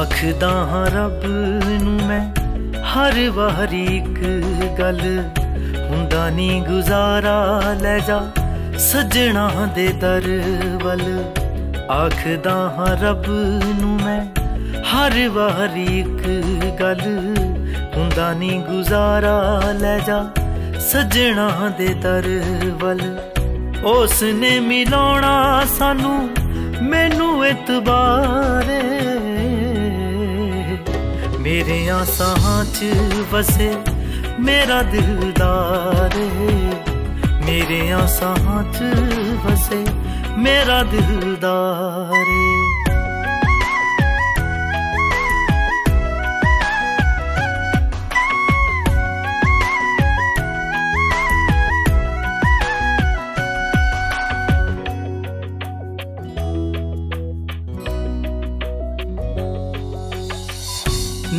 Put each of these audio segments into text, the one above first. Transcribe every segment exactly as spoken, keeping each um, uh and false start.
आखदा हाँ रब नू मैं हर बार एक गल हुंदा नी गुजारा ले जा सजना दे दर वल। आखदा हाँ रब नू मैं हर बार एक गल हुंदा नी गुजारा ले जा सजना दे दर वल। उसने मिलाना सानू मैनू एतबार मेरे आसां च बसे मेरा दिलदार मेरे आसां च बसे मेरा दिलदार।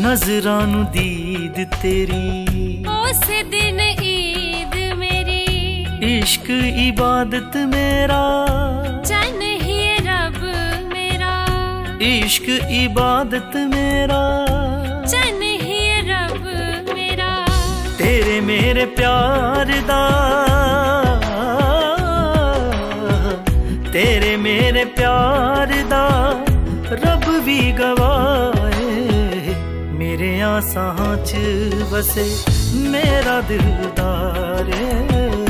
नजरानू दीद तेरी उस दिन ईद मेरी इश्क इबादत मेरा चैन ही रब मेरा इश्क इबादत मेरा चैन ही रब मेरा। तेरे मेरे प्यार दा तेरे मेरे प्यार दा रब भी गवाह मेरे आसां च बसे मेरा दिलदार।